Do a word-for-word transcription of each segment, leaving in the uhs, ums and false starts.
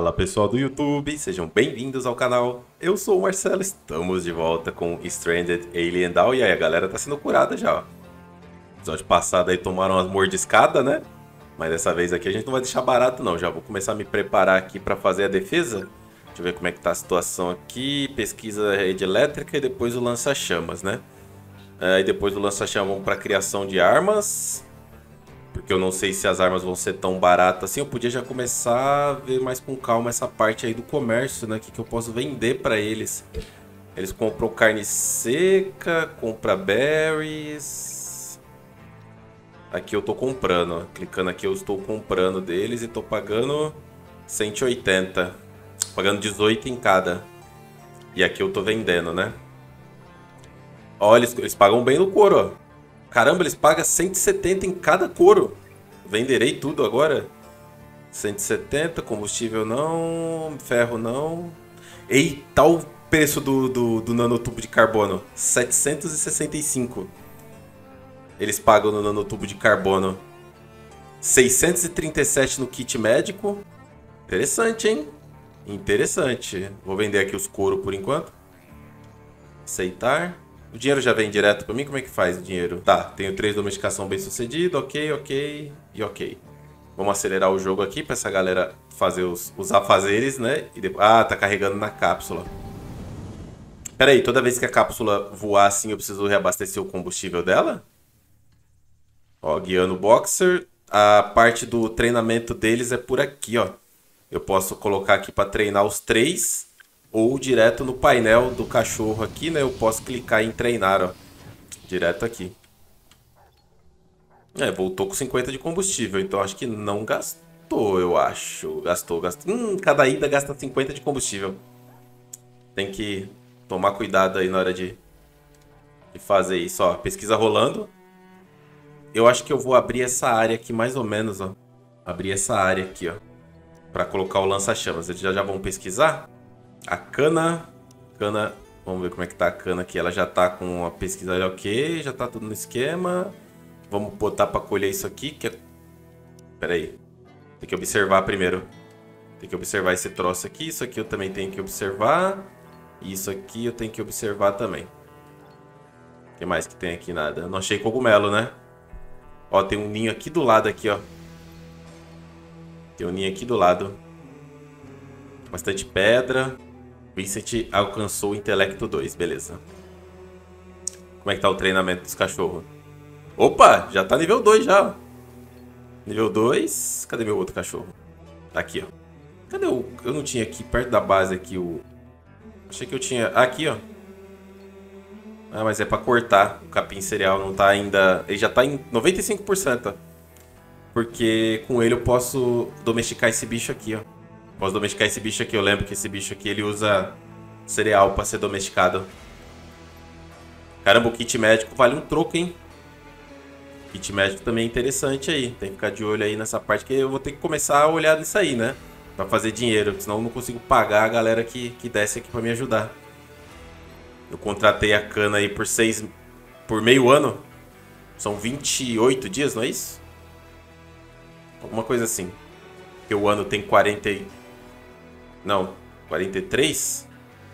Fala pessoal do YouTube, sejam bem-vindos ao canal. Eu sou o Marcelo, estamos de volta com Stranded: Alien Dawn. E aí, a galera tá sendo curada já. No episódio passado aí tomaram umas mordiscadas, né? Mas dessa vez aqui a gente não vai deixar barato não. Já vou começar a me preparar aqui pra fazer a defesa. Deixa eu ver como é que tá a situação aqui. Pesquisa rede elétrica e depois o lança-chamas, né? Aí depois do lança-chamas vamos pra criação de armas. Porque eu não sei se as armas vão ser tão baratas assim. Eu podia já começar a ver mais com calma essa parte aí do comércio, né? O que, que eu posso vender pra eles. Eles compram carne seca, compram berries. Aqui eu tô comprando, ó. Clicando aqui eu estou comprando deles e tô pagando cento e oitenta. Pagando dezoito em cada. E aqui eu tô vendendo, né? Ó, eles, eles pagam bem no couro, ó. Caramba, eles pagam cento e setenta em cada couro. Venderei tudo agora. cento e setenta, combustível não, ferro não. Eita, o preço do, do, do nanotubo de carbono. setecentos e sessenta e cinco. Eles pagam no nanotubo de carbono. seiscentos e trinta e sete no kit médico. Interessante, hein? Interessante. Vou vender aqui os couro por enquanto. Aceitar. O dinheiro já vem direto pra mim? Como é que faz o dinheiro? Tá, tenho três domesticação bem sucedida, ok, ok e ok. Vamos acelerar o jogo aqui pra essa galera fazer os, os afazeres, né? E depois... Ah, tá carregando na cápsula. Pera aí, toda vez que a cápsula voar assim eu preciso reabastecer o combustível dela? Ó, guiando o boxer. A parte do treinamento deles é por aqui, ó. Eu posso colocar aqui pra treinar os três... Ou direto no painel do cachorro aqui, né? Eu posso clicar em treinar, ó. Direto aqui. É, voltou com cinquenta de combustível. Então, acho que não gastou, eu acho. Gastou, gastou. Hum, cada ida gasta cinquenta de combustível. Tem que tomar cuidado aí na hora de, de fazer isso, ó. Pesquisa rolando. Eu acho que eu vou abrir essa área aqui mais ou menos, ó. Abrir essa área aqui, ó. Pra colocar o lança-chamas. Eles já, já vão pesquisar. A cana, cana, vamos ver como é que tá a cana aqui. Ela já tá com a pesquisa ok, já tá tudo no esquema. Vamos botar pra colher isso aqui, que é... Pera aí, tem que observar primeiro. Tem que observar esse troço aqui, isso aqui eu também tenho que observar. E isso aqui eu tenho que observar também. O que mais que tem aqui? Nada, não achei cogumelo, né? Ó, tem um ninho aqui do lado aqui, ó. Tem um ninho aqui do lado. Bastante pedra. Vincent alcançou o intelecto dois, beleza. Como é que tá o treinamento dos cachorros? Opa, já tá nível dois já. Nível dois. Cadê meu outro cachorro? Tá aqui, ó. Cadê o... Eu não tinha aqui, perto da base aqui o... Achei que eu tinha... Ah, aqui, ó. Ah, mas é pra cortar. O capim cereal não tá ainda... Ele já tá em noventa e cinco por cento. Porque com ele eu posso domesticar esse bicho aqui, ó. Posso domesticar esse bicho aqui. Eu lembro que esse bicho aqui, ele usa cereal pra ser domesticado. Caramba, o kit médico vale um troco, hein? Kit médico também é interessante aí. Tem que ficar de olho aí nessa parte, que eu vou ter que começar a olhar nisso aí, né? Pra fazer dinheiro, senão eu não consigo pagar a galera que, que desce aqui pra me ajudar. Eu contratei a cana aí por seis... Por meio ano. São vinte e oito dias, não é isso? Alguma coisa assim. Porque o ano tem quarenta... Não, quarenta e três?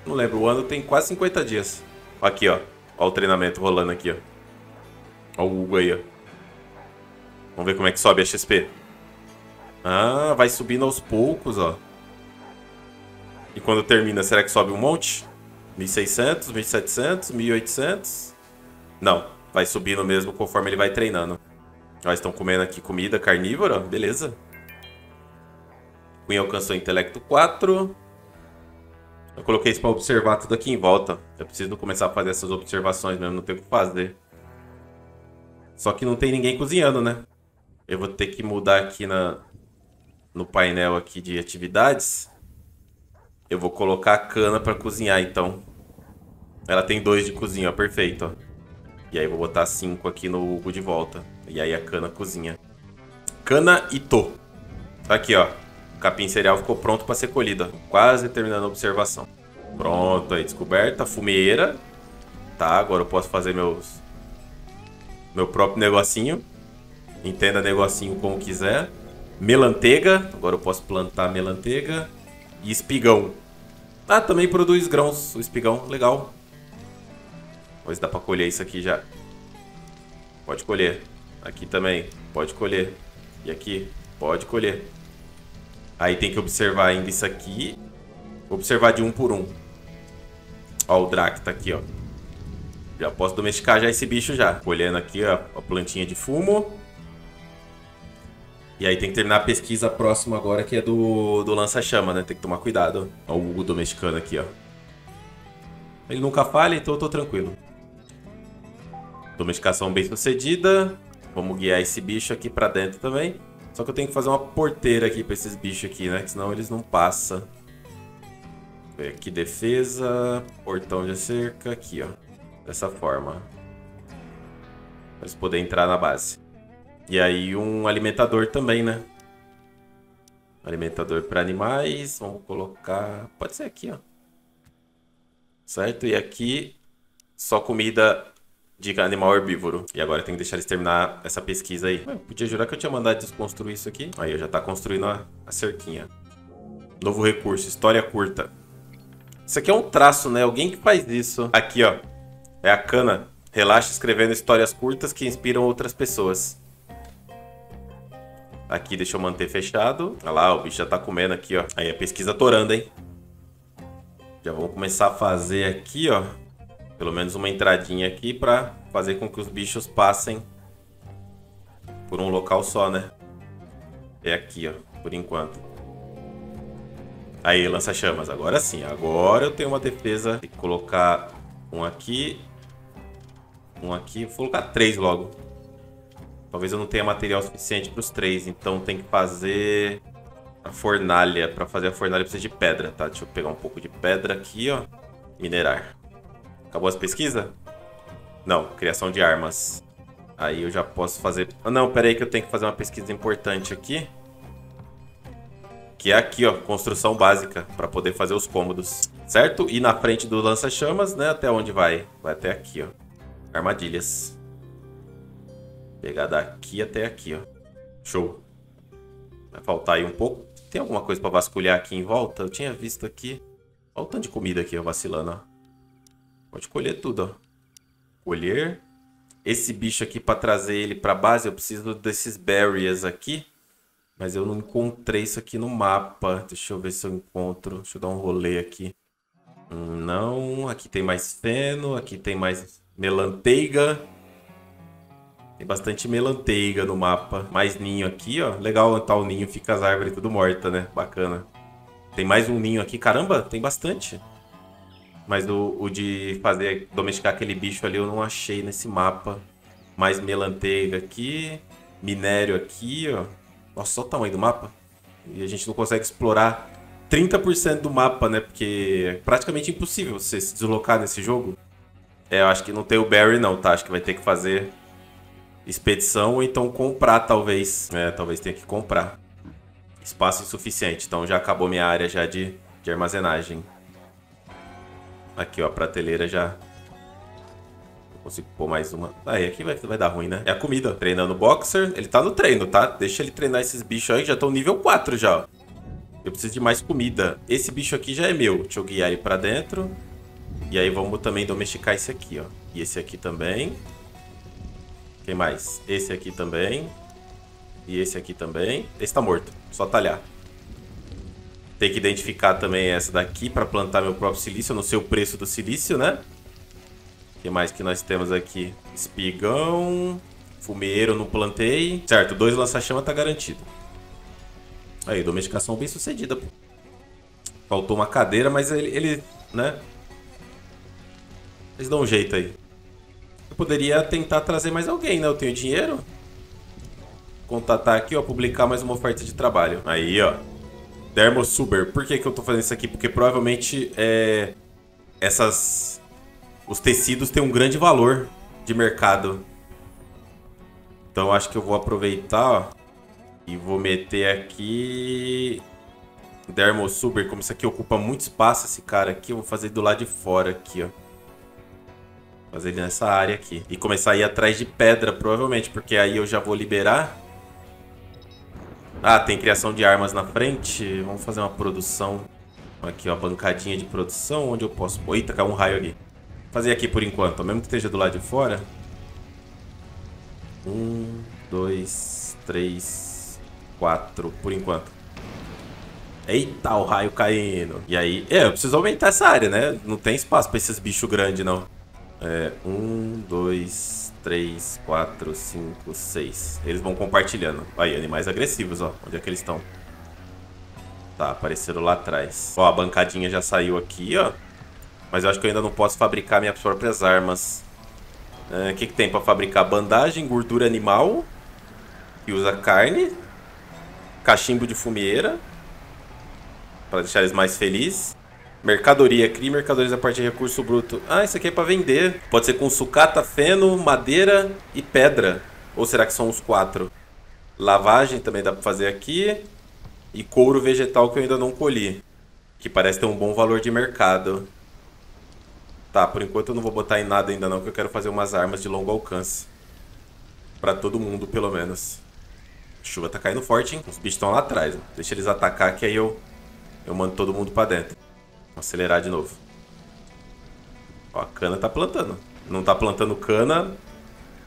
Não lembro, o ano tem quase cinquenta dias. Aqui, ó. Ó o treinamento rolando aqui, ó. Ó o Hugo aí, ó. Vamos ver como é que sobe a X P. Ah, vai subindo aos poucos, ó. E quando termina, será que sobe um monte? mil e seiscentos, mil e setecentos, mil e oitocentos? Não, vai subindo mesmo conforme ele vai treinando. Ó, estão comendo aqui comida carnívora, beleza. Queen alcançou o intelecto quatro. Eu coloquei isso para observar tudo aqui em volta. Eu preciso começar a fazer essas observações mesmo, não tenho o que fazer. Só que não tem ninguém cozinhando, né? Eu vou ter que mudar aqui na, no painel aqui de atividades. Eu vou colocar a cana para cozinhar, então. Ela tem dois de cozinha, ó, perfeito. Ó. E aí eu vou botar cinco aqui no Hugo de volta. E aí a cana cozinha. Cana e tô. Aqui, ó. O capim cereal ficou pronto para ser colhido. Quase terminando a observação. Pronto, aí descoberta. Fumeira. Tá, agora eu posso fazer meus... Meu próprio negocinho. Entenda negocinho como quiser. Melanteiga. Agora eu posso plantar melanteiga. E espigão. Ah, também produz grãos, o espigão, legal. Pois dá pra colher isso aqui já. Pode colher. Aqui também, pode colher. E aqui, pode colher. Aí tem que observar ainda isso aqui. Observar de um por um. Ó, o Drac tá aqui, ó. Já posso domesticar já esse bicho já. Colhendo aqui a, a plantinha de fumo. E aí tem que terminar a pesquisa próxima agora, que é do, do lança-chama, né? Tem que tomar cuidado. Ó o Hugo domesticando aqui, ó. Ele nunca falha, então eu tô tranquilo. Domesticação bem sucedida. Vamos guiar esse bicho aqui pra dentro também. Só que eu tenho que fazer uma porteira aqui pra esses bichos aqui, né? Que senão eles não passam. Vem aqui, defesa. Portão de cerca. Aqui, ó. Dessa forma. Pra eles poderem entrar na base. E aí um alimentador também, né? Alimentador pra animais. Vamos colocar... Pode ser aqui, ó. Certo? E aqui só comida... de animal herbívoro. E agora tem que deixar eles terminar essa pesquisa aí. Eu podia jurar que eu tinha mandado desconstruir isso aqui. Aí, eu já tá construindo a, a cerquinha. Novo recurso, história curta. Isso aqui é um traço, né? Alguém que faz isso. Aqui, ó. É a Cana. Relaxa escrevendo histórias curtas que inspiram outras pessoas. Aqui, deixa eu manter fechado. Olha lá, o bicho já tá comendo aqui, ó. Aí, a pesquisa torando, hein? Já vamos começar a fazer aqui, ó. Pelo menos uma entradinha aqui pra fazer com que os bichos passem por um local só, né? É aqui, ó, por enquanto. Aí, lança-chamas. Agora sim, agora eu tenho uma defesa. Tem que colocar um aqui, um aqui. Vou colocar três logo. Talvez eu não tenha material suficiente pros três, então tem que fazer a fornalha. Pra fazer a fornalha precisa de pedra, tá? Deixa eu pegar um pouco de pedra aqui, ó. Minerar. Acabou as pesquisas? Não, criação de armas. Aí eu já posso fazer... Ah, não, pera aí que eu tenho que fazer uma pesquisa importante aqui. Que é aqui, ó, construção básica, pra poder fazer os cômodos. Certo? E na frente do lança-chamas, né, até onde vai? Vai até aqui, ó. Armadilhas. Pegar daqui até aqui, ó. Show. Vai faltar aí um pouco. Tem alguma coisa pra vasculhar aqui em volta? Eu tinha visto aqui. Olha o tanto de comida aqui, ó, vacilando, ó. Pode colher tudo, ó. Colher. Esse bicho aqui, para trazer ele para base, eu preciso desses berries aqui. Mas eu não encontrei isso aqui no mapa. Deixa eu ver se eu encontro. Deixa eu dar um rolê aqui. Hum, não. Aqui tem mais feno. Aqui tem mais melanteiga. Tem bastante melanteiga no mapa. Mais ninho aqui, ó. Legal, tá o ninho. Fica as árvores tudo morta, né? Bacana. Tem mais um ninho aqui. Caramba, tem bastante. Mas o, o de fazer domesticar aquele bicho ali eu não achei nesse mapa. Mais melanteiga aqui. Minério aqui, ó. Nossa, só o tamanho do mapa. E a gente não consegue explorar trinta por cento do mapa, né? Porque é praticamente impossível você se deslocar nesse jogo. É, eu acho que não tem o Barry não, tá? Acho que vai ter que fazer expedição ou então comprar, talvez. É, talvez tenha que comprar. Espaço insuficiente. Então já acabou minha área já de, de armazenagem. Aqui, ó, a prateleira já... Eu consigo pôr mais uma. Aí, aqui vai, vai dar ruim, né? É a comida. Treinando o boxer. Ele tá no treino, tá? Deixa ele treinar esses bichos aí, que já estão nível quatro já, ó. Eu preciso de mais comida. Esse bicho aqui já é meu. Deixa eu guiar ele pra dentro. E aí vamos também domesticar esse aqui, ó. E esse aqui também. Quem mais? Esse aqui também. E esse aqui também. Esse tá morto. Só talhar. Tem que identificar também essa daqui para plantar meu próprio silício. Eu não sei o preço do silício, né? O que mais que nós temos aqui? Espigão. Fumeiro eu não plantei. Certo, dois lança-chama tá garantido. Aí, domesticação bem sucedida, pô. Faltou uma cadeira, mas ele, ele, né? Eles dão um jeito aí. Eu poderia tentar trazer mais alguém, né? Eu tenho dinheiro. Contatar aqui, ó. Publicar mais uma oferta de trabalho. Aí, ó. Dermossuber. Por que que eu tô fazendo isso aqui? Porque provavelmente é, essas, os tecidos têm um grande valor de mercado. Então acho que eu vou aproveitar, ó, e vou meter aqui Dermossuber. Como isso aqui ocupa muito espaço, esse cara aqui, eu vou fazer do lado de fora aqui, ó. Fazer ele nessa área aqui. E começar a ir atrás de pedra, provavelmente, porque aí eu já vou liberar... Ah, tem criação de armas na frente. Vamos fazer uma produção. Aqui, ó, bancadinha de produção, onde eu posso... Eita, caiu um raio aqui. Vou fazer aqui por enquanto, ó, mesmo que esteja do lado de fora. Um, dois, três, quatro, por enquanto. Eita, o raio caindo. E aí, é, eu preciso aumentar essa área, né? Não tem espaço pra esses bichos grandes, não. É, um, dois, três, quatro, cinco, seis. Eles vão compartilhando. Aí, animais agressivos, ó. Onde é que eles estão? Tá, apareceram lá atrás. Ó, a bancadinha já saiu aqui, ó. Mas eu acho que eu ainda não posso fabricar minhas próprias armas. O que que tem pra fabricar? Bandagem, gordura animal, que usa carne, cachimbo de fumieira, pra deixar eles mais felizes. Mercadoria, cria mercadorias a partir de recurso bruto. Ah, isso aqui é pra vender. Pode ser com sucata, feno, madeira e pedra. Ou será que são os quatro? Lavagem também dá pra fazer aqui. E couro vegetal que eu ainda não colhi, que parece ter um bom valor de mercado. Tá, por enquanto eu não vou botar em nada ainda não, porque eu quero fazer umas armas de longo alcance. Pra todo mundo, pelo menos. A chuva tá caindo forte, hein? Os bichos estão lá atrás. Né? Deixa eles atacar que aí eu, eu mando todo mundo pra dentro. Vou acelerar de novo. Ó, a cana tá plantando. Não tá plantando cana,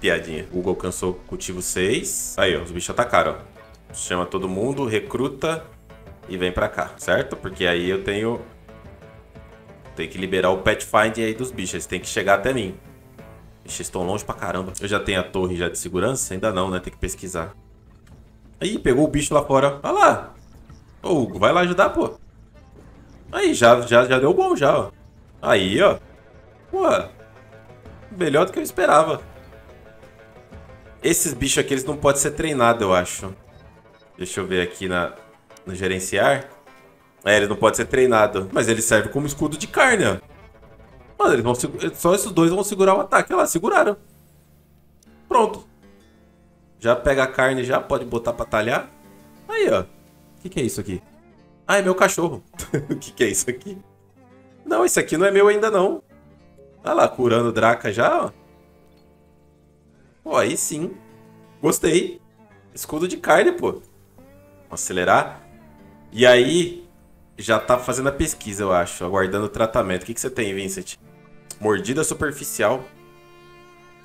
piadinha. O Google alcançou o cultivo seis. Aí, ó, os bichos atacaram, ó. Chama todo mundo, recruta e vem pra cá, certo? Porque aí eu tenho... Tenho que liberar o Pathfinder aí dos bichos, eles têm que chegar até mim. Ixi, estão longe pra caramba. Eu já tenho a torre já de segurança? Ainda não, né? Tem que pesquisar. Aí, pegou o bicho lá fora. Olha lá! Ô, Hugo, vai lá ajudar, pô. Aí, já, já, já deu bom já, ó. Aí, ó. Pô, melhor do que eu esperava. Esses bichos aqui, eles não podem ser treinados, eu acho. Deixa eu ver aqui na, no gerenciar. É, ele não pode ser treinado. Mas ele serve como escudo de carne, ó. Mano, eles vão, só esses dois vão segurar o ataque. Olha lá, seguraram. Pronto. Já pega a carne, já pode botar pra talhar. Aí, ó. O que, que é isso aqui? Ah, é meu cachorro. O que, que é isso aqui? Não, esse aqui não é meu ainda, não. Olha lá, curando o Draca já, ó. Pô, aí sim. Gostei. Escudo de carne, pô. Vamos acelerar. E aí, já tá fazendo a pesquisa, eu acho. Aguardando o tratamento. O que, que você tem, Vincent? Mordida superficial.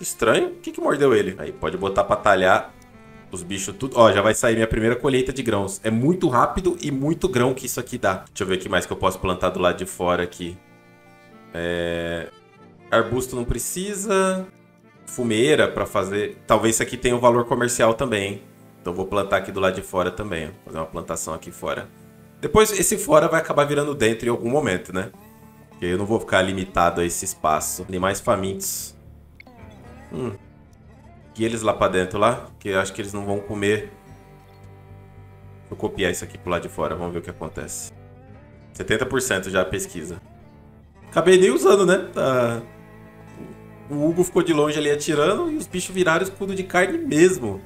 Estranho. O que, que mordeu ele? Aí, pode botar pra talhar os bichos tudo. Ó, já vai sair minha primeira colheita de grãos. É muito rápido e muito grão que isso aqui dá. Deixa eu ver o que mais que eu posso plantar do lado de fora aqui. É... Arbusto não precisa. Fumeira pra fazer... Talvez isso aqui tenha um valor comercial também, hein? Então vou plantar aqui do lado de fora também, ó. Fazer uma plantação aqui fora. Depois esse fora vai acabar virando dentro em algum momento, né? Porque eu não vou ficar limitado a esse espaço. Animais famintos. Hum. E eles lá pra dentro lá? Que eu acho que eles não vão comer. Vou copiar isso aqui pro lado de fora. Vamos ver o que acontece. setenta por cento já a pesquisa. Acabei nem usando, né? Tá... O Hugo ficou de longe ali atirando e os bichos viraram escudo de carne mesmo.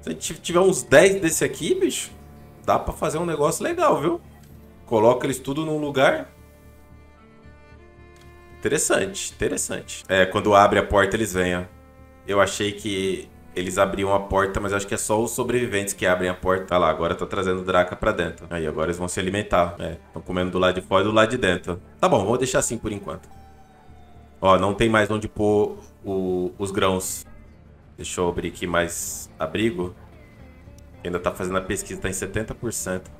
Se a gente tiver uns dez desse aqui, bicho, dá pra fazer um negócio legal, viu? Coloca eles tudo num lugar. Interessante, interessante. É, quando abre a porta eles vêm, ó. Eu achei que eles abriam a porta, mas acho que é só os sobreviventes que abrem a porta. Olha lá, agora tá trazendo o Draca pra dentro. Aí, agora eles vão se alimentar. É, estão comendo do lado de fora e do lado de dentro. Tá bom, vou deixar assim por enquanto. Ó, não tem mais onde pôr o, os grãos. Deixa eu abrir aqui mais abrigo. Ainda tá fazendo a pesquisa, tá em setenta por cento.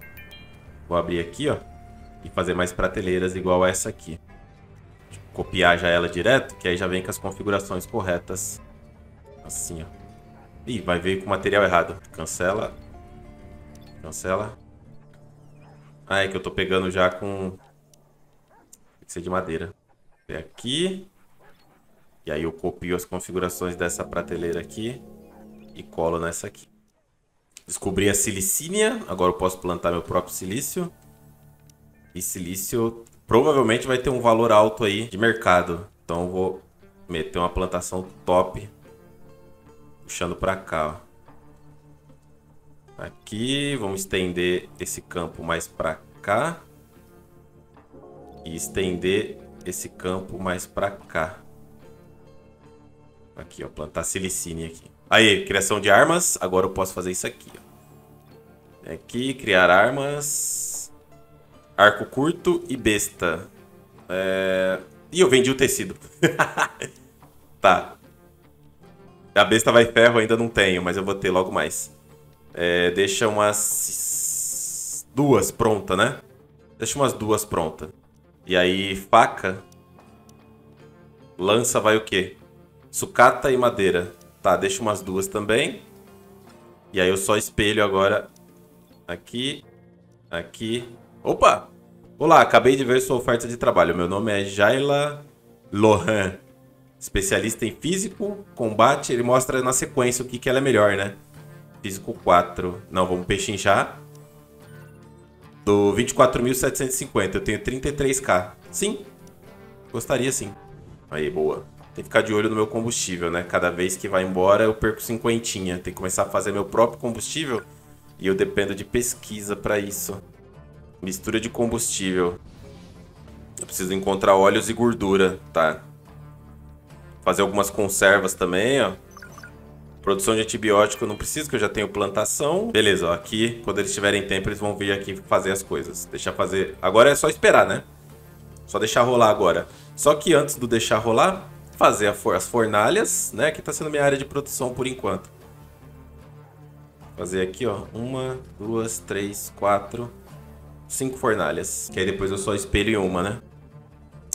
Vou abrir aqui, ó. E fazer mais prateleiras igual essa aqui. Deixa eu copiar já ela direto, que aí já vem com as configurações corretas. Assim, ó. Ih, vai vir com o material errado. Cancela. Cancela. Ah, é que eu tô pegando já com... Tem que ser de madeira. Vem aqui... E aí eu copio as configurações dessa prateleira aqui e colo nessa aqui. Descobri a silicínia, agora eu posso plantar meu próprio silício. E silício provavelmente vai ter um valor alto aí de mercado. Então eu vou meter uma plantação top, puxando pra cá, ó. Aqui, vamos estender esse campo mais pra cá. E estender esse campo mais pra cá. Aqui, ó, plantar silicínia aqui. Aí, criação de armas. Agora eu posso fazer isso aqui, ó. Aqui, criar armas. Arco curto e besta. É... Ih, eu vendi o tecido. Tá. A besta vai ferro ainda não tenho, mas eu vou ter logo mais. É, deixa umas duas prontas, né? Deixa umas duas prontas. E aí, faca. Lança vai o quê? Sucata e madeira. Tá, deixa umas duas também. E aí eu só espelho agora. Aqui. Aqui. Opa! Olá, acabei de ver sua oferta de trabalho. Meu nome é Jayla Lohan. Especialista em físico, combate. Ele mostra na sequência o que, que ela é melhor, né? Físico quatro. Não, vamos pechinchar. Do vinte e quatro mil setecentos e cinquenta. Eu tenho trinta e três mil. Sim. Gostaria, sim. Aí, boa. Tem que ficar de olho no meu combustível, né? Cada vez que vai embora, eu perco cinquentinha. Tem que começar a fazer meu próprio combustível. E eu dependo de pesquisa pra isso. Mistura de combustível. Eu preciso encontrar óleos e gordura. Tá. Fazer algumas conservas também, ó. Produção de antibiótico eu não preciso, que eu já tenho plantação. Beleza, ó, aqui, quando eles tiverem tempo, eles vão vir aqui fazer as coisas. Deixar fazer... Agora é só esperar, né? Só deixar rolar agora. Só que antes do deixar rolar, fazer a for... as fornalhas, né? Que tá sendo minha área de produção por enquanto. Fazer aqui, ó. Uma, duas, três, quatro, cinco fornalhas. Que aí depois eu só espelho em uma, né?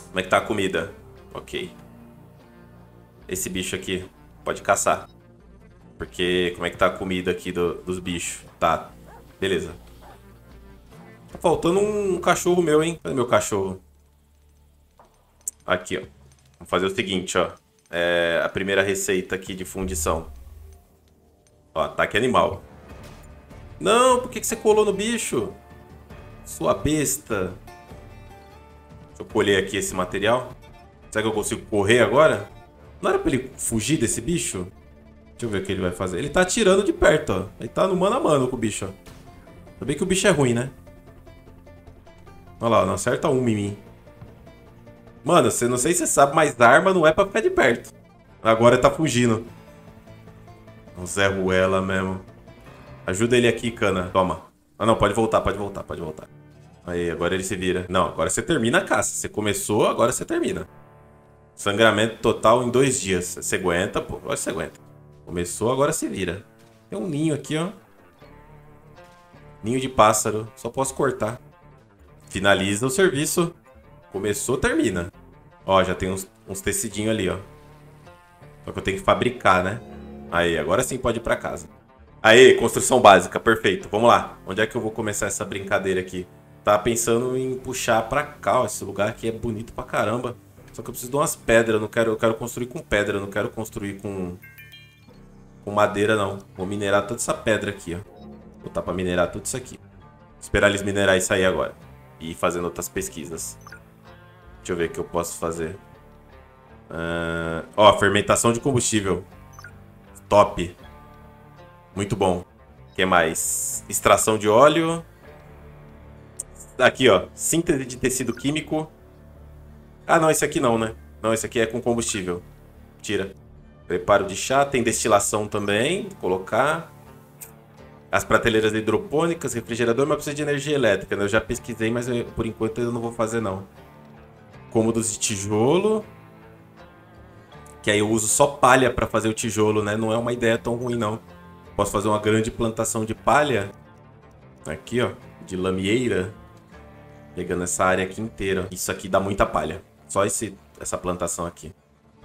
Como é que tá a comida? Ok. Esse bicho aqui. Pode caçar. Porque como é que tá a comida aqui do, dos bichos? Tá. Beleza. Tá faltando um cachorro meu, hein? Cadê meu cachorro? Aqui, ó. Vamos fazer o seguinte, ó. É a primeira receita aqui de fundição. Ó, ataque animal. Não, por que, que você colou no bicho? Sua besta. Deixa eu colher aqui esse material. Será que eu consigo correr agora? Não era pra ele fugir desse bicho? Deixa eu ver o que ele vai fazer. Ele tá atirando de perto, ó. Ele tá no mano a mano com o bicho, ó. Ainda bem que o bicho é ruim, né? Olha lá, não acerta um em mim. Mano, você, não sei se você sabe, mas arma não é pra ficar de perto. Agora tá fugindo. O Zé Ruela mesmo. Ajuda ele aqui, cana. Toma. Ah, não, pode voltar, pode voltar, pode voltar. Aí, agora ele se vira. Não, agora você termina a caça. Você começou, agora você termina. Sangramento total em dois dias. Você aguenta, pô. Agora você aguenta. Começou, agora se vira. Tem um ninho aqui, ó. Ninho de pássaro. Só posso cortar. Finaliza o serviço. Começou, termina. Ó, já tem uns, uns tecidinhos ali, ó. Só que eu tenho que fabricar, né? Aí, agora sim pode ir pra casa. Aí, construção básica. Perfeito. Vamos lá. Onde é que eu vou começar essa brincadeira aqui? Tava pensando em puxar pra cá, ó. Esse lugar aqui é bonito pra caramba. Só que eu preciso de umas pedras. Eu não quero, eu quero construir com pedra. Eu não quero construir com... Com madeira não. Vou minerar toda essa pedra aqui, ó. Vou botar pra minerar tudo isso aqui. Esperar eles minerar isso aí agora. E ir fazendo outras pesquisas. Deixa eu ver o que eu posso fazer. Uh... Ó, fermentação de combustível. Top. Muito bom. O que mais? Extração de óleo. Aqui, ó. Síntese de tecido químico. Ah, não. Esse aqui não, né? Não, esse aqui é com combustível. Tira. Preparo de chá, tem destilação também, colocar. As prateleiras hidropônicas, refrigerador, mas precisa de energia elétrica, né? Eu já pesquisei, mas eu, por enquanto eu não vou fazer, não. Cômodos de tijolo. Que aí eu uso só palha para fazer o tijolo, né? Não é uma ideia tão ruim, não. Posso fazer uma grande plantação de palha. Aqui, ó, de lamieira. Pegando essa área aqui inteira. Isso aqui dá muita palha. Só esse, essa plantação aqui.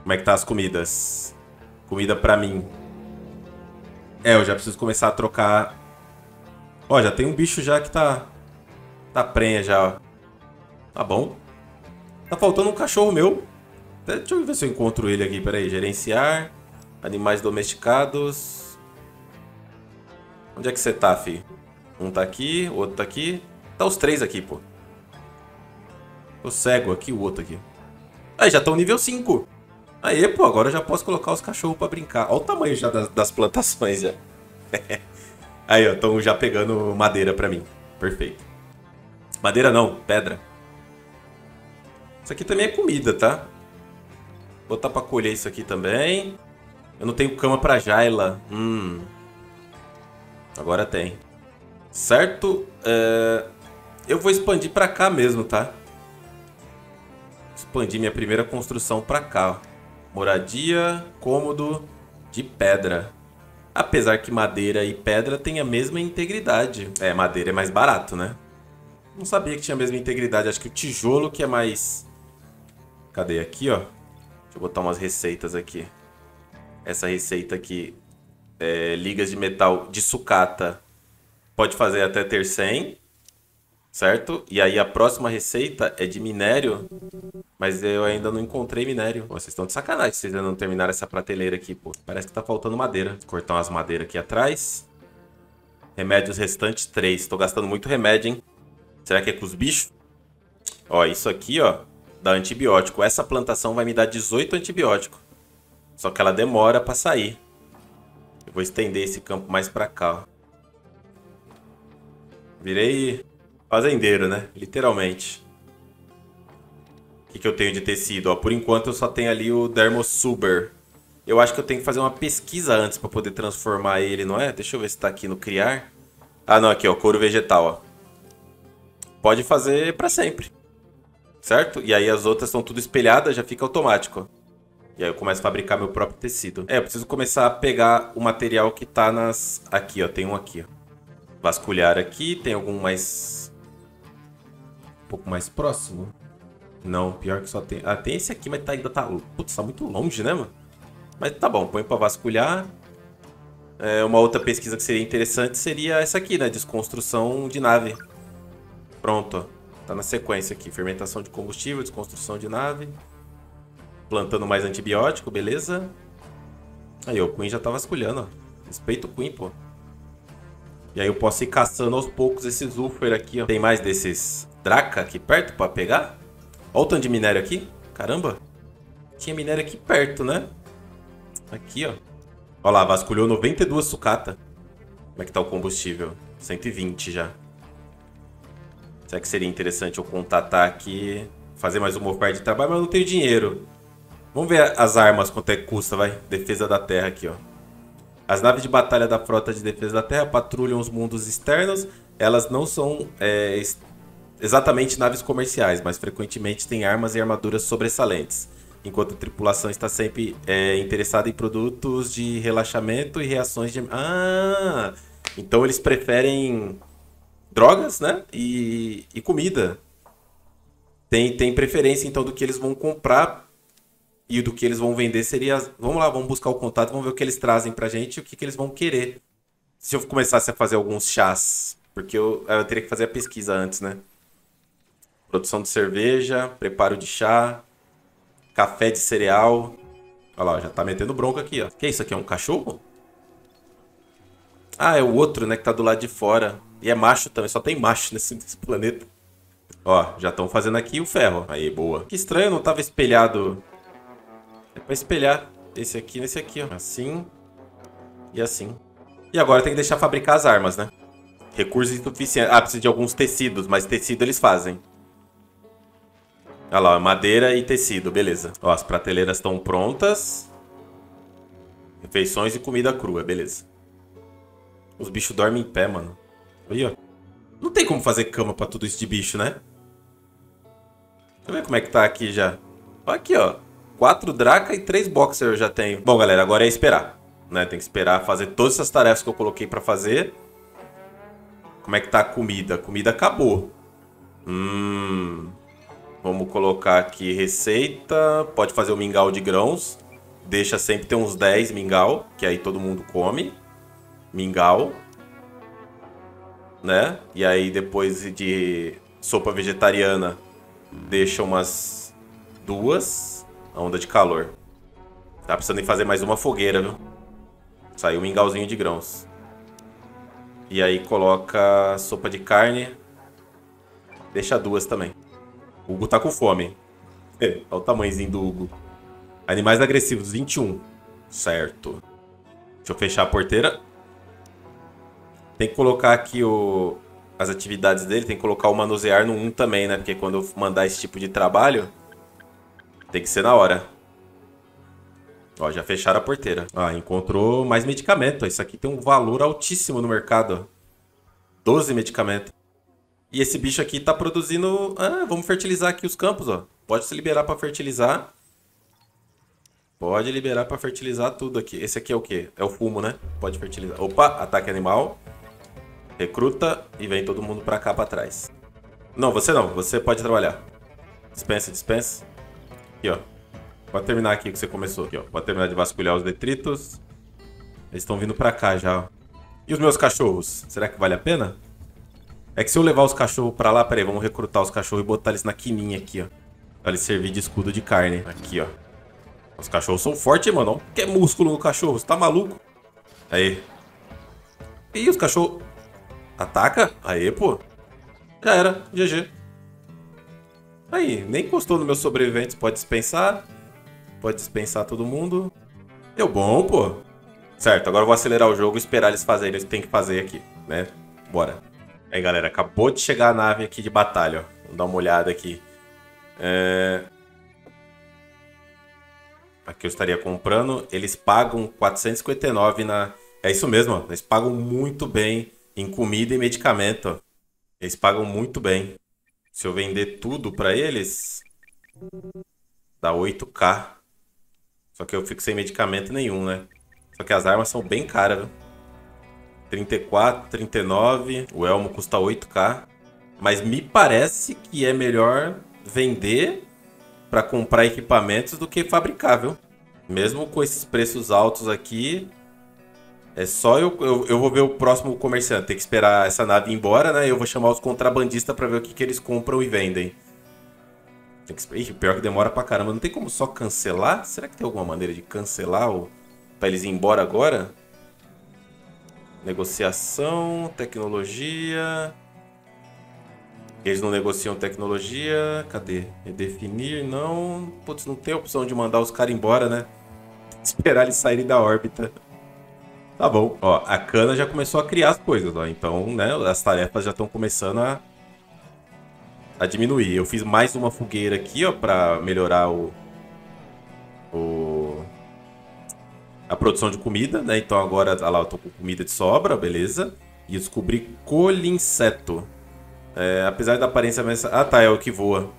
Como é que tá as comidas? Comida pra mim. É, eu já preciso começar a trocar. Ó, já tem um bicho já que tá... Tá prenha já, ó. Tá bom. Tá faltando um cachorro meu. Deixa eu ver se eu encontro ele aqui, peraí. Gerenciar. Animais domesticados. Onde é que você tá, fi? Um tá aqui, o outro tá aqui. Tá os três aqui, pô. Tô cego aqui, o outro aqui. Aí, já estão nível cinco. Aí, pô, agora eu já posso colocar os cachorros pra brincar. Olha o tamanho já das, das plantações, já. Aí, ó, estão já pegando madeira pra mim. Perfeito. Madeira não, pedra. Isso aqui também é comida, tá? Vou botar pra colher isso aqui também. Eu não tenho cama pra Jayla. Hum. Agora tem. Certo? É... Eu vou expandir pra cá mesmo, tá? Expandir minha primeira construção pra cá. Moradia, cômodo de pedra. Apesar que madeira e pedra têm a mesma integridade. É, madeira é mais barato, né? Não sabia que tinha a mesma integridade. Acho que o tijolo que é mais... Cadê? Aqui, ó. Deixa eu botar umas receitas aqui. Essa receita aqui... É, ligas de metal de sucata. Pode fazer até ter cem. Certo? E aí a próxima receita é de minério. Mas eu ainda não encontrei minério. Pô, vocês estão de sacanagem. Vocês ainda não terminaram essa prateleira aqui, pô. Parece que tá faltando madeira. Cortar umas madeiras aqui atrás. Remédios restantes, três. Tô gastando muito remédio, hein? Será que é com os bichos? Ó, isso aqui, ó, dá antibiótico. Essa plantação vai me dar dezoito antibióticos. Só que ela demora pra sair. Eu vou estender esse campo mais pra cá, ó. Virei fazendeiro, né? Literalmente. O que, que eu tenho de tecido? Ó, por enquanto eu só tenho ali o Dermossuber. Eu acho que eu tenho que fazer uma pesquisa antes pra poder transformar ele, não é? Deixa eu ver se tá aqui no criar. Ah, não, aqui, ó. Couro vegetal, ó. Pode fazer pra sempre, certo? E aí as outras estão tudo espelhadas, já fica automático. E aí eu começo a fabricar meu próprio tecido. É, eu preciso começar a pegar o material que tá nas... Aqui, ó, tem um aqui, ó. Vasculhar aqui, tem algum mais... Um pouco mais próximo? Não, pior que só tem... Ah, tem esse aqui, mas tá, ainda tá... Putz, tá muito longe, né, mano? Mas tá bom, põe pra vasculhar. É, uma outra pesquisa que seria interessante seria essa aqui, né? Desconstrução de nave. Pronto, ó. Tá na sequência aqui. Fermentação de combustível, desconstrução de nave. Plantando mais antibiótico, beleza? Aí, ó, o Queen já tá vasculhando, ó. Respeita o Queen, pô. E aí eu posso ir caçando aos poucos esses Ulfer aqui, ó. Tem mais desses Draca aqui perto pra pegar? Olha o tanto de minério aqui. Caramba. Tinha minério aqui perto, né? Aqui, ó. Olha lá, vasculhou noventa e duas sucata. Como é que tá o combustível? cento e vinte já. Será que seria interessante eu contatar aqui, fazer mais uma oferta de trabalho, mas eu não tenho dinheiro. Vamos ver as armas, quanto é que custa, vai. Defesa da Terra aqui, ó. As naves de batalha da frota de Defesa da Terra patrulham os mundos externos. Elas não são é, exatamente naves comerciais, mas frequentemente têm armas e armaduras sobressalentes. Enquanto a tripulação está sempre é, interessada em produtos de relaxamento e reações de... Ah! Então eles preferem... drogas, né? E, e comida. Tem, tem preferência, então, do que eles vão comprar e do que eles vão vender seria... Vamos lá, vamos buscar o contato, vamos ver o que eles trazem pra gente e o que, que eles vão querer. Se eu começasse a fazer alguns chás, porque eu, eu teria que fazer a pesquisa antes, né? Produção de cerveja, preparo de chá, café de cereal. Olha lá, já tá metendo bronca aqui, ó. Que isso aqui, é um cachorro? Ah, é o outro, né, que tá do lado de fora. E é macho também, só tem macho nesse, nesse planeta. Ó, já estão fazendo aqui o ferro. Aí, boa. Que estranho, não tava espelhado. É pra espelhar esse aqui nesse aqui, ó. Assim e assim. E agora tem que deixar fabricar as armas, né? Recursos insuficientes. Ah, precisa de alguns tecidos, mas tecido eles fazem. Olha lá, madeira e tecido, beleza. Ó, as prateleiras estão prontas. Refeições e comida crua, beleza. Os bichos dormem em pé, mano. Aí, ó. Não tem como fazer cama pra tudo isso de bicho, né? Deixa eu ver como é que tá aqui já. Olha aqui, ó. Quatro Draca e três Boxer eu já tenho. Bom, galera, agora é esperar, né? Tem que esperar fazer todas essas tarefas que eu coloquei pra fazer. Como é que tá a comida? A comida acabou. Hum... Vamos colocar aqui receita. Pode fazer o mingau de grãos. Deixa sempre ter uns dez mingau, que aí todo mundo come. Mingau. Né? E aí depois de sopa vegetariana, deixa umas duas. A onda de calor. Tá precisando de fazer mais uma fogueira, viu? Saiu um mingauzinho de grãos. E aí coloca sopa de carne. Deixa duas também. O Hugo tá com fome. Olha o tamanhozinho do Hugo. Animais agressivos, vinte e um. Certo. Deixa eu fechar a porteira. Tem que colocar aqui o... as atividades dele. Tem que colocar o manusear no um também, né? Porque quando eu mandar esse tipo de trabalho, tem que ser na hora. Ó, já fecharam a porteira. Ah, encontrou mais medicamento. Isso aqui tem um valor altíssimo no mercado. doze medicamentos. E esse bicho aqui tá produzindo... Ah, vamos fertilizar aqui os campos, ó. Pode se liberar pra fertilizar. Pode liberar pra fertilizar tudo aqui. Esse aqui é o quê? É o fumo, né? Pode fertilizar. Opa, ataque animal. Recruta e vem todo mundo pra cá, pra trás. Não, você não. Você pode trabalhar. Dispensa, dispensa. Aqui, ó. Pode terminar aqui que você começou. Aqui, ó. Pode terminar de vasculhar os detritos. Eles estão vindo pra cá já, ó. E os meus cachorros? Será que vale a pena? É que se eu levar os cachorros pra lá... Peraí, vamos recrutar os cachorros e botar eles na quininha aqui, ó. Pra eles servir de escudo de carne. Aqui, ó. Os cachorros são fortes, mano. Olha que músculo no cachorro. Você tá maluco? Aí. Ih, os cachorros... Ataca? Aí, pô. Já era. G G. Aí, nem encostou nos meus sobreviventes. Pode dispensar. Pode dispensar todo mundo. Deu bom, pô. Certo, agora eu vou acelerar o jogo e esperar eles fazerem o que tem que fazer aqui, né? Bora. Aí, galera, acabou de chegar a nave aqui de batalha, ó. Vamos dar uma olhada aqui. É... Aqui eu estaria comprando. Eles pagam quatrocentos e cinquenta e nove na... É isso mesmo, ó. Eles pagam muito bem em comida e medicamento, ó. Eles pagam muito bem. Se eu vender tudo pra eles, dá oito K. Só que eu fico sem medicamento nenhum, né? Só que as armas são bem caras, viu? trinta e quatro, trinta e nove. O elmo custa oito K. Mas me parece que é melhor vender pra comprar equipamentos do que fabricar, viu? Mesmo com esses preços altos aqui, é só eu, eu, eu vou ver o próximo comerciante. Tem que esperar essa nave ir embora, né? Eu vou chamar os contrabandistas pra ver o que, que eles compram e vendem. Tem que, ih, pior que demora pra caramba. Não tem como só cancelar? Será que tem alguma maneira de cancelar ou... Pra eles ir embora agora? Negociação, tecnologia... Eles não negociam tecnologia... Cadê? Redefinir, não... Putz, não tem opção de mandar os caras embora, né? Tem que esperar eles saírem da órbita. Tá bom. Ó, a cana já começou a criar as coisas, ó. Então, né, as tarefas já estão começando a... a diminuir. Eu fiz mais uma fogueira aqui, ó, pra melhorar o... o... a produção de comida, né? Então agora, olha lá, eu tô com comida de sobra, beleza. E descobri Colinseto. É, apesar da aparência... Ah, tá, é o que voa.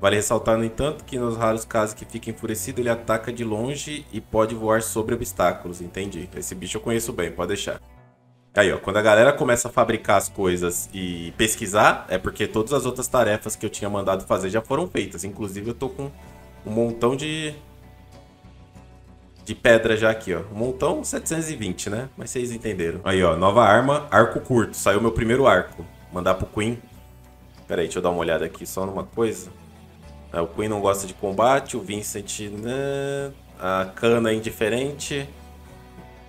Vale ressaltar, no entanto, que nos raros casos que fica enfurecido, ele ataca de longe e pode voar sobre obstáculos. Entendi. Esse bicho eu conheço bem, pode deixar. Aí, ó, quando a galera começa a fabricar as coisas e pesquisar, é porque todas as outras tarefas que eu tinha mandado fazer já foram feitas. Inclusive, eu tô com um montão de... de pedra já aqui, ó. Um montão, setecentos e vinte, né? Mas vocês entenderam. Aí, ó. Nova arma, arco curto. Saiu meu primeiro arco. Mandar pro Queen. Pera aí, deixa eu dar uma olhada aqui só numa coisa. É, o Queen não gosta de combate. O Vincent, né? A Cana é indiferente.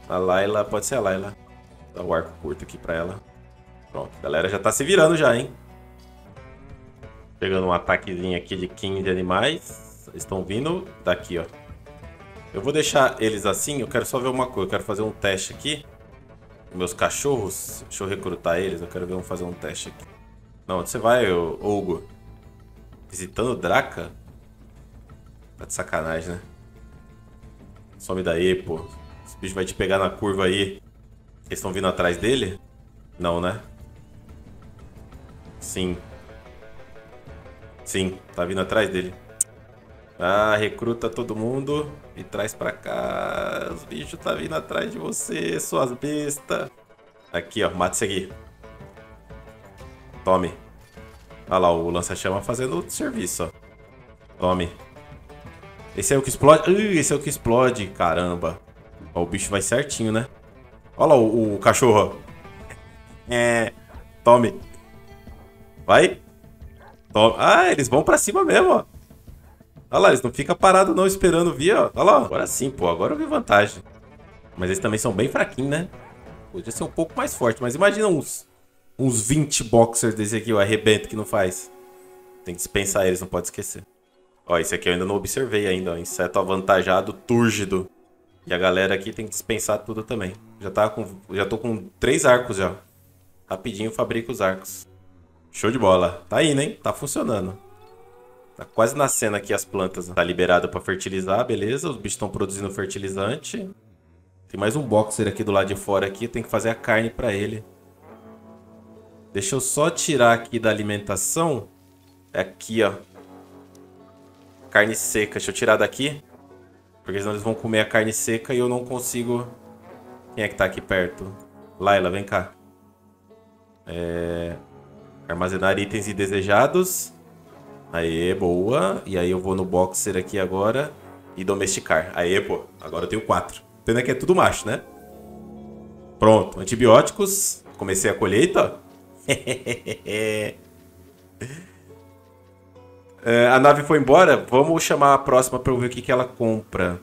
A Layla, pode ser a Layla. Dá o arco curto aqui pra ela. Pronto, a galera já tá se virando já, hein? Pegando um ataquezinho aqui de quinze animais. Eles estão vindo daqui, ó. Eu vou deixar eles assim, eu quero só ver uma coisa, eu quero fazer um teste aqui. Meus cachorros, deixa eu recrutar eles, eu quero ver um, fazer um teste aqui. Não, onde você vai, ô, Hugo? Visitando Draca? Tá de sacanagem, né? Some daí, pô. Esse bicho vai te pegar na curva aí. Eles estão vindo atrás dele? Não, né? Sim. Sim, tá vindo atrás dele. Ah, recruta todo mundo e traz pra cá. Os bichos tá vindo atrás de você, suas bestas. Aqui, ó, mata isso aqui. Tome. Olha lá, o lança-chama fazendo outro serviço, ó. Tome. Esse é o que explode. Uh, esse é o que explode, caramba. Ó, o bicho vai certinho, né? Olha lá o, o cachorro, ó. É. Tome. Vai. Tome. Ah, eles vão pra cima mesmo, ó. Olha lá, eles não ficam parados não esperando vir, ó. Olha lá, agora sim, pô. Agora eu vi vantagem. Mas eles também são bem fraquinhos, né? Podia ser um pouco mais forte, mas imagina uns... uns vinte boxers desse aqui, ó. Arrebento que não faz. Tem que dispensar eles, não pode esquecer. Ó, esse aqui eu ainda não observei ainda, ó. Inseto avantajado, túrgido. E a galera aqui tem que dispensar tudo também. Já, tá com... já tô com três arcos já. Rapidinho fabrico os arcos. Show de bola. Tá indo, hein? Tá funcionando. Tá quase nascendo aqui as plantas. Tá liberado pra fertilizar, beleza. Os bichos estão produzindo fertilizante. Tem mais um boxer aqui do lado de fora aqui. Tem que fazer a carne pra ele. Deixa eu só tirar aqui da alimentação. Aqui, ó. Carne seca. Deixa eu tirar daqui. Porque senão eles vão comer a carne seca e eu não consigo... Quem é que tá aqui perto? Layla, vem cá. É... Armazenar itens indesejados. Aê, boa. E aí eu vou no boxer aqui agora e domesticar. Aê, pô. Agora eu tenho quatro. Entendeu que é tudo macho, né? Pronto. Antibióticos. Comecei a colheita. é, a nave foi embora. Vamos chamar a próxima pra eu ver o que, que ela compra.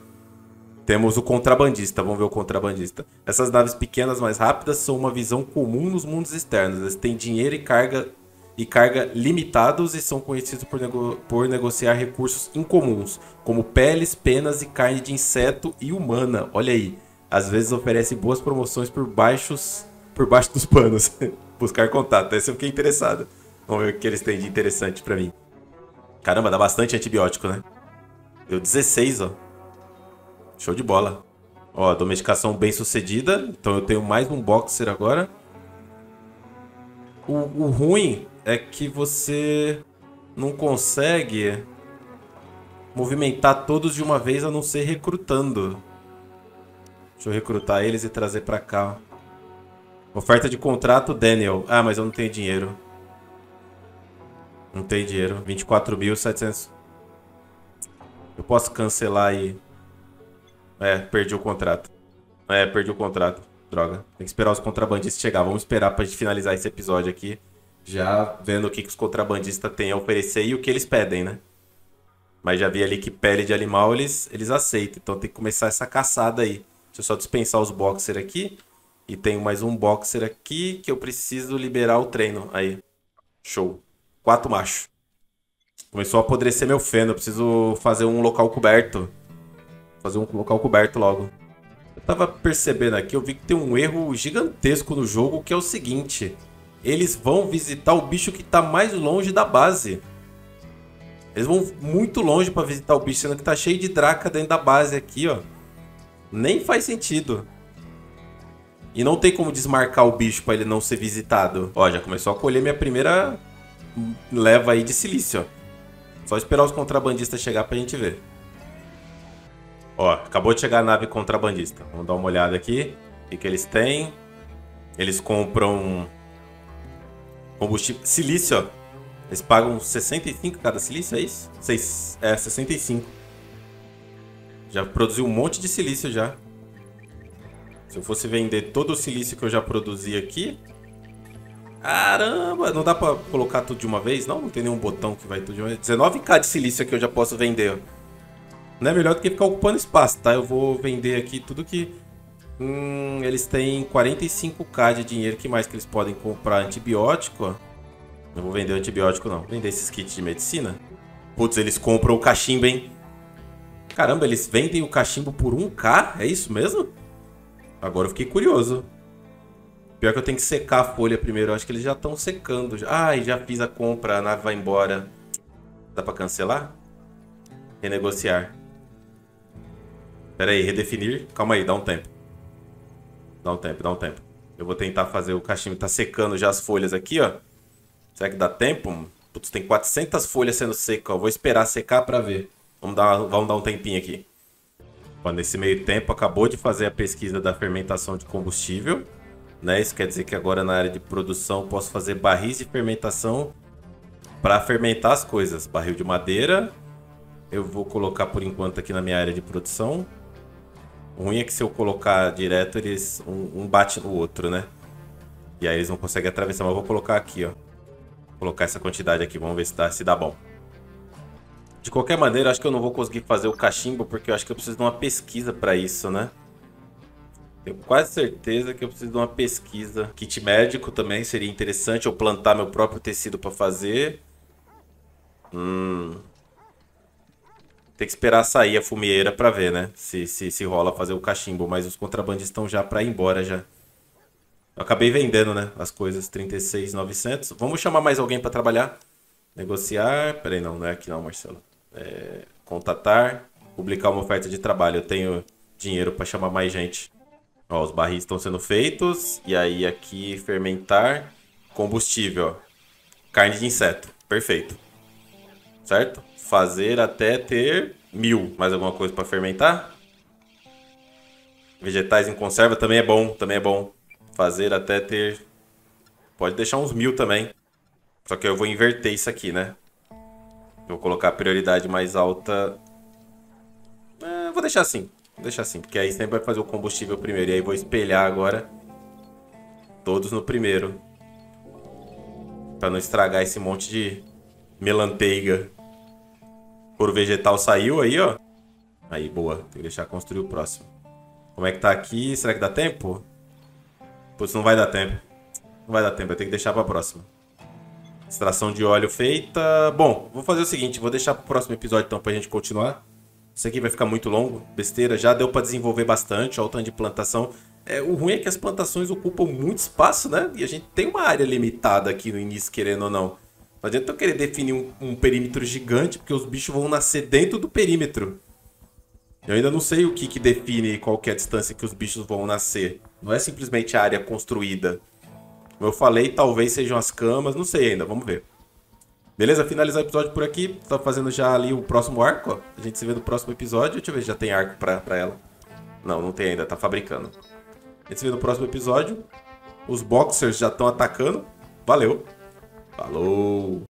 Temos o contrabandista. Vamos ver o contrabandista. Essas naves pequenas mais rápidas são uma visão comum nos mundos externos. Eles têm dinheiro e carga... e carga limitados e são conhecidos por, nego por negociar recursos incomuns, como peles, penas e carne de inseto e humana. Olha aí, às vezes oferece boas promoções por, baixos, por baixo dos panos. Buscar contato, esse eu fiquei interessado. Vamos ver o que eles têm de interessante pra mim. Caramba, dá bastante antibiótico, né? Deu dezesseis, ó. Show de bola. Ó, domesticação bem sucedida, então eu tenho mais um boxer agora. O, o ruim... é que você não consegue movimentar todos de uma vez a não ser recrutando. Deixa eu recrutar eles e trazer pra cá. Oferta de contrato, Daniel. Ah, mas eu não tenho dinheiro. Não tenho dinheiro. vinte e quatro mil e setecentos. Eu posso cancelar e... É, perdi o contrato. É, perdi o contrato. Droga. Tem que esperar os contrabandistas chegar. Vamos esperar pra gente finalizar esse episódio aqui. Já vendo o que, que os contrabandistas têm a oferecer e o que eles pedem, né? Mas já vi ali que pele de animal eles, eles aceitam. Então tem que começar essa caçada aí. Deixa eu só dispensar os boxer aqui. E tenho mais um boxer aqui que eu preciso liberar o treino. Aí. Show. Quatro machos. Começou a apodrecer meu feno. Eu preciso fazer um local coberto. Fazer um local coberto logo. Eu tava percebendo aqui, eu vi que tem um erro gigantesco no jogo que é o seguinte... Eles vão visitar o bicho que tá mais longe da base. Eles vão muito longe pra visitar o bicho, sendo que tá cheio de draca dentro da base aqui, ó. Nem faz sentido. E não tem como desmarcar o bicho pra ele não ser visitado. Ó, já começou a colher minha primeira leva aí de silício, ó. Só esperar os contrabandistas chegar pra gente ver. Ó, acabou de chegar a nave contrabandista. Vamos dar uma olhada aqui. O que, que eles têm? Eles compram... combustível. Silício, ó. Eles pagam sessenta e cinco cada silício, é isso? seis, é, sessenta e cinco. Já produzi um monte de silício já. Se eu fosse vender todo o silício que eu já produzi aqui... Caramba! Não dá pra colocar tudo de uma vez? Não, não tem nenhum botão que vai tudo de uma vez. dezenove mil de silício aqui eu já posso vender, ó. Não é melhor do que ficar ocupando espaço, tá? Eu vou vender aqui tudo que... Hum, eles têm quarenta e cinco mil de dinheiro. O que mais que eles podem comprar? Antibiótico? Não vou vender antibiótico, não. Vender esses kits de medicina. Putz, eles compram o cachimbo, hein? Caramba, eles vendem o cachimbo por um mil? É isso mesmo? Agora eu fiquei curioso. Pior que eu tenho que secar a folha primeiro. Eu acho que eles já estão secando. Ai, já fiz a compra. A nave vai embora. Dá pra cancelar? Renegociar. Pera aí, redefinir. Calma aí, dá um tempo. Dá um tempo, dá um tempo. Eu vou tentar fazer o cachimbo. Tá secando já as folhas aqui, ó. Será que dá tempo? Putz, tem quatrocentas folhas sendo seca, ó. Vou esperar secar pra ver. Vamos dar, vamos dar um tempinho aqui. Ó, nesse meio tempo, acabou de fazer a pesquisa da fermentação de combustível. Né? Isso quer dizer que agora na área de produção posso fazer barris de fermentação pra fermentar as coisas. Barril de madeira. Eu vou colocar por enquanto aqui na minha área de produção. O ruim é que se eu colocar direto, eles um, um bate no outro, né? E aí eles não conseguem atravessar. Mas eu vou colocar aqui, ó. Vou colocar essa quantidade aqui. Vamos ver se dá, se dá bom. De qualquer maneira, acho que eu não vou conseguir fazer o cachimbo, porque eu acho que eu preciso de uma pesquisa pra isso, né? Tenho quase certeza que eu preciso de uma pesquisa. Kit médico também seria interessante. Eu plantar meu próprio tecido pra fazer. Hum... Tem que esperar sair a fumieira pra ver, né? Se, se, se rola fazer o cachimbo. Mas os contrabandistas estão já pra ir embora, já. Eu acabei vendendo, né? As coisas. trinta e seis mil e novecentos. Vamos chamar mais alguém pra trabalhar. Negociar. Peraí, não. Não é aqui não, Marcelo. É... Contatar. Publicar uma oferta de trabalho. Eu tenho dinheiro pra chamar mais gente. Ó, os barris estão sendo feitos. E aí aqui fermentar. Combustível. Carne de inseto. Perfeito. Certo? Fazer até ter mil. Mais alguma coisa para fermentar? Vegetais em conserva também é bom. Também é bom. Fazer até ter... Pode deixar uns mil também. Só que eu vou inverter isso aqui, né? Vou colocar a prioridade mais alta... É, vou deixar assim. Vou deixar assim. Porque aí sempre vai fazer o combustível primeiro. E aí vou espelhar agora... Todos no primeiro. Pra não estragar esse monte de melanteiga. Por vegetal saiu aí, ó. Aí, boa. Tem que deixar construir o próximo. Como é que tá aqui? Será que dá tempo? Putz, não vai dar tempo. Não vai dar tempo. Eu tenho que deixar pra próxima. Extração de óleo feita. Bom, vou fazer o seguinte. Vou deixar pro próximo episódio, então, pra gente continuar. Isso aqui vai ficar muito longo. Besteira. Já deu pra desenvolver bastante. Olha o tanto de plantação. É, o ruim é que as plantações ocupam muito espaço, né? E a gente tem uma área limitada aqui no início, querendo ou não. Não adianta eu querer definir um, um perímetro gigante, porque os bichos vão nascer dentro do perímetro. Eu ainda não sei o que, que define qual é a distância que os bichos vão nascer. Não é simplesmente a área construída. Como eu falei, talvez sejam as camas, não sei ainda, vamos ver. Beleza? Finalizar o episódio por aqui. Tá fazendo já ali o próximo arco, ó. A gente se vê no próximo episódio. Deixa eu ver se já tem arco pra, pra ela. Não, não tem ainda, tá fabricando. A gente se vê no próximo episódio. Os boxers já estão atacando. Valeu. Falou.